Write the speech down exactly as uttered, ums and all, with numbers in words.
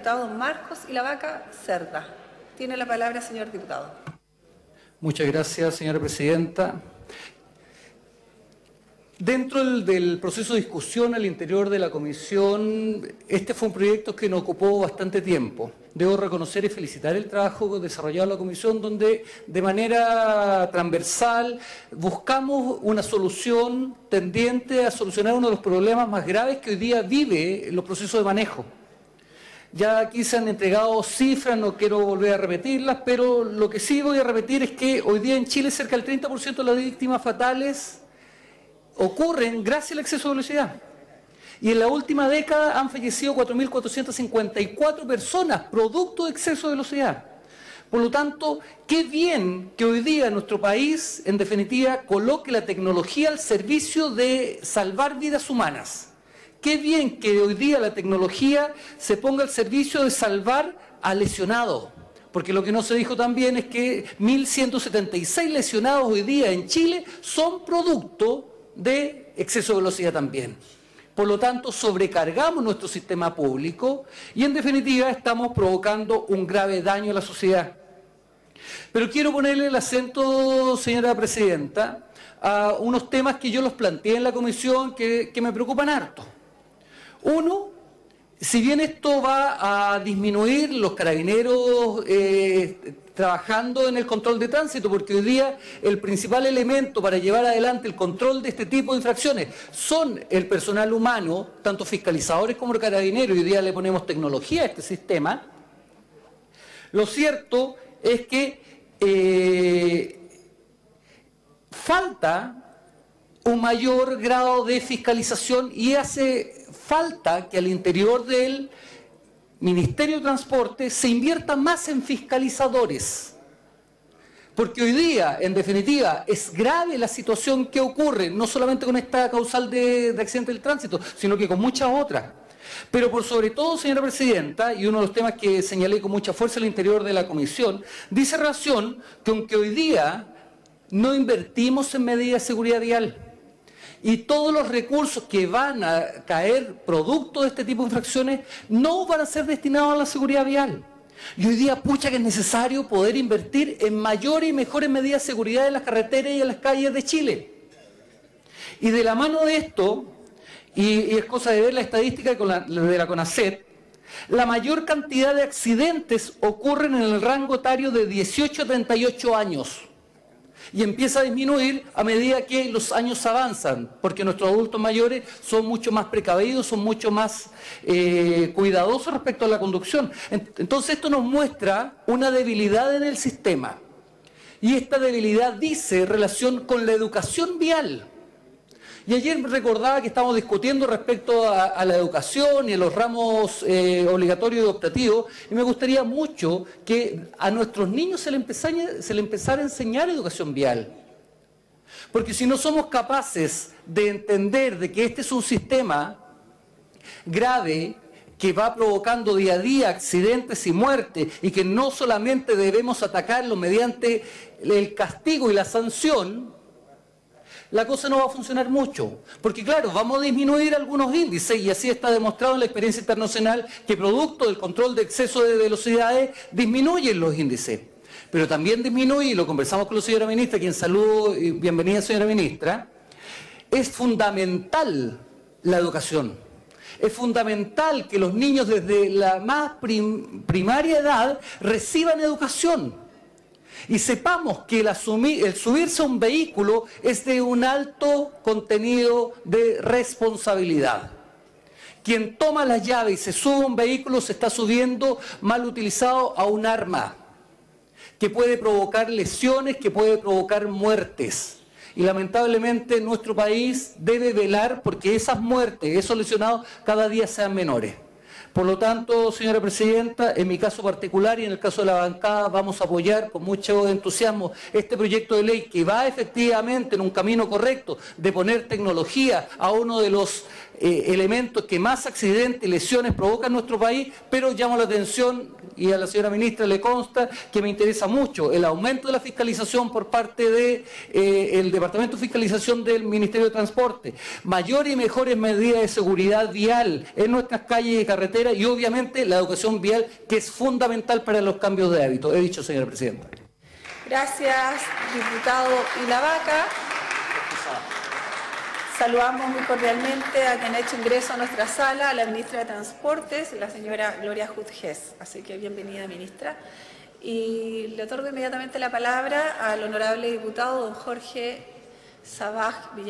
diputado Marcos Ilabaca, Cerda. Tiene la palabra, señor diputado. Muchas gracias, señora presidenta. Dentro del, del proceso de discusión al interior de la comisión, este fue un proyecto que nos ocupó bastante tiempo. Debo reconocer y felicitar el trabajo desarrollado en la comisión, donde de manera transversal buscamos una solución tendiente a solucionar uno de los problemas más graves que hoy día vive los procesos de manejo. Ya aquí se han entregado cifras, no quiero volver a repetirlas, pero lo que sí voy a repetir es que hoy día en Chile cerca del treinta por ciento de las víctimas fatales ocurren gracias al exceso de velocidad. Y en la última década han fallecido cuatro mil cuatrocientas cincuenta y cuatro personas producto de exceso de velocidad. Por lo tanto, qué bien que hoy día nuestro país, en definitiva, coloque la tecnología al servicio de salvar vidas humanas. Qué bien que hoy día la tecnología se ponga al servicio de salvar a lesionados. Porque lo que no se dijo también es que mil ciento setenta y seis lesionados hoy día en Chile son producto de exceso de velocidad también. Por lo tanto, sobrecargamos nuestro sistema público y en definitiva estamos provocando un grave daño a la sociedad. Pero quiero ponerle el acento, señora presidenta, a unos temas que yo los planteé en la comisión que, que me preocupan harto. Uno, si bien esto va a disminuir los carabineros eh, trabajando en el control de tránsito, porque hoy día el principal elemento para llevar adelante el control de este tipo de infracciones son el personal humano, tanto fiscalizadores como carabineros, y hoy día le ponemos tecnología a este sistema. Lo cierto es que eh, falta un mayor grado de fiscalización y hace falta que al interior del Ministerio de Transporte se invierta más en fiscalizadores, porque hoy día, en definitiva, es grave la situación que ocurre, no solamente con esta causal de, de accidente del tránsito, sino que con muchas otras. Pero por sobre todo, señora presidenta, y uno de los temas que señalé con mucha fuerza al interior de la comisión, dice relación con que hoy día no invertimos en medidas de seguridad vial. Y todos los recursos que van a caer producto de este tipo de infracciones no van a ser destinados a la seguridad vial. Y hoy día, pucha, que es necesario poder invertir en mayores y mejores medidas de seguridad en las carreteras y en las calles de Chile. Y de la mano de esto, y, y es cosa de ver la estadística de la CONASET, la mayor cantidad de accidentes ocurren en el rango etario de dieciocho a treinta y ocho años. Y empieza a disminuir a medida que los años avanzan, porque nuestros adultos mayores son mucho más precavidos, son mucho más eh, cuidadosos respecto a la conducción. Entonces esto nos muestra una debilidad en el sistema. Y esta debilidad dice relación con la educación vial. Y ayer recordaba que estamos discutiendo respecto a, a la educación y a los ramos eh, obligatorios y optativos, y me gustaría mucho que a nuestros niños se les empezara, se les empezara a enseñar educación vial. Porque si no somos capaces de entender de que este es un sistema grave que va provocando día a día accidentes y muertes, y que no solamente debemos atacarlo mediante el castigo y la sanción, la cosa no va a funcionar mucho, porque claro, vamos a disminuir algunos índices, y así está demostrado en la experiencia internacional que producto del control de exceso de velocidades disminuyen los índices, pero también disminuye, y lo conversamos con la señora ministra, quien saludo y bienvenida señora ministra, es fundamental la educación. Es fundamental que los niños desde la más prim- primaria edad reciban educación. Y sepamos que el, asumir, el subirse a un vehículo es de un alto contenido de responsabilidad. Quien toma las llaves y se sube a un vehículo se está subiendo mal utilizado a un arma que puede provocar lesiones, que puede provocar muertes. Y lamentablemente nuestro país debe velar porque esas muertes, esos lesionados cada día sean menores. Por lo tanto, señora presidenta, en mi caso particular y en el caso de la bancada, vamos a apoyar con mucho entusiasmo este proyecto de ley que va efectivamente en un camino correcto de poner tecnología a uno de los eh, elementos que más accidentes y lesiones provocan en nuestro país, pero llamo la atención, y a la señora ministra le consta, que me interesa mucho el aumento de la fiscalización por parte del de, eh, Departamento de Fiscalización del Ministerio de Transporte, mayores y mejores medidas de seguridad vial en nuestras calles y carreteras, y obviamente la educación vial, que es fundamental para los cambios de hábito. He dicho, señora presidenta. Gracias, diputado Ilabaca. Saludamos muy cordialmente a quien ha hecho ingreso a nuestra sala, a la ministra de Transportes, la señora Gloria Hutjes. Así que bienvenida, ministra. Y le otorgo inmediatamente la palabra al honorable diputado don Jorge Sabaj Villalobos.